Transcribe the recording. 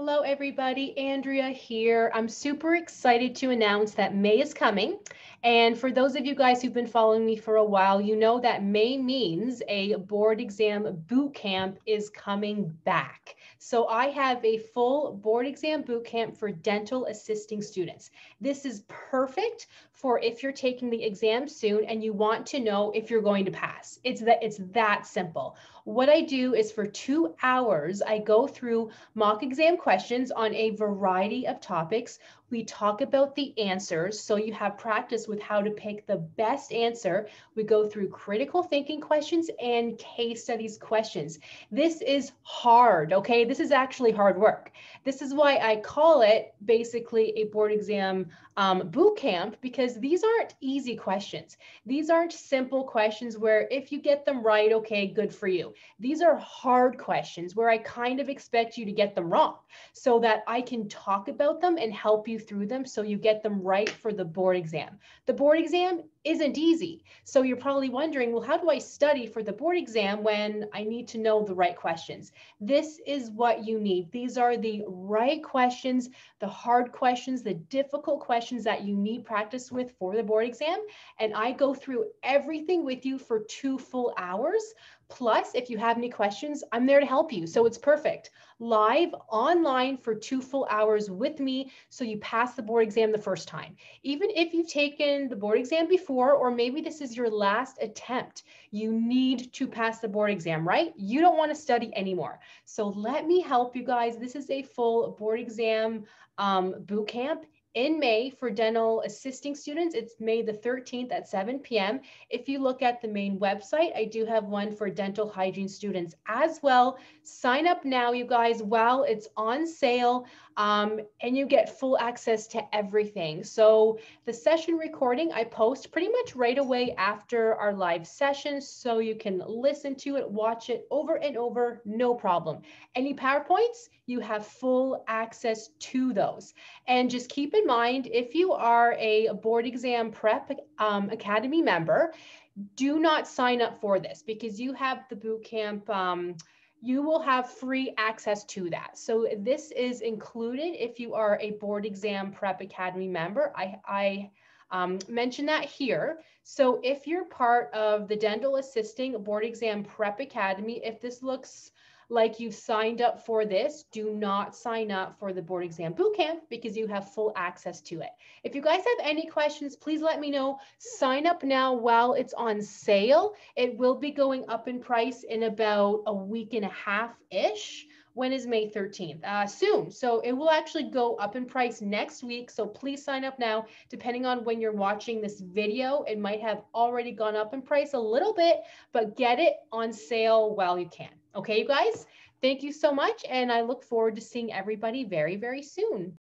Hello, everybody. Andrea here. I'm super excited to announce that May is coming. And for those of you guys who've been following me for a while, you know that May means a board exam boot camp is coming back. So I have a full board exam boot camp for dental assisting students. This is perfect for if you're taking the exam soon and you want to know if you're going to pass. It's that simple. What I do is for 2 hours, I go through mock exam questions on a variety of topics. We talk about the answers, so you have practice with how to pick the best answer. We go through critical thinking questions and case studies questions. This is hard, okay? This is actually hard work. This is why I call it basically a board exam boot camp, because these aren't easy questions. These aren't simple questions where if you get them right, okay, good for you. These are hard questions where I kind of expect you to get them wrong, so that I can talk about them and help you through them so you get them right for the board exam. The board exam isn't easy. So you're probably wondering, well, how do I study for the board exam when I need to know the right questions? This is what you need. These are the right questions, the hard questions, the difficult questions that you need practice with for the board exam. And I go through everything with you for 2 full hours. Plus, if you have any questions, I'm there to help you. So it's perfect. Live online for 2 full hours with me so you pass the board exam the first time. Even if you've taken the board exam before, or maybe this is your last attempt, you need to pass the board exam, right? You don't want to study anymore. So let me help you guys. This is a full board exam boot camp in May for dental assisting students. It's May the 13th at 7 p.m. If you look at the main website, I do have one for dental hygiene students as well. Sign up now, you guys, while it's on sale, and you get full access to everything. So the session recording I post pretty much right away after our live session, so you can listen to it, watch it over and over, no problem. Any PowerPoints, you have full access to those. And just keep in mind, if you are a board exam prep academy member, do not sign up for this, because you have the boot camp. You will have free access to that. So this is included if you are a board exam prep academy member. I mention that here. So if you're part of the dental assisting board exam prep academy, if this looks like you've signed up for this, do not sign up for the board exam boot camp, because you have full access to it. If you guys have any questions, please let me know. Sign up now while it's on sale. It will be going up in price in about a week and a half-ish. When is May 13th? Soon. So it will actually go up in price next week. So please sign up now. Depending on when you're watching this video, it might have already gone up in price a little bit, but get it on sale while you can. Okay, you guys, thank you so much. And I look forward to seeing everybody very, very soon.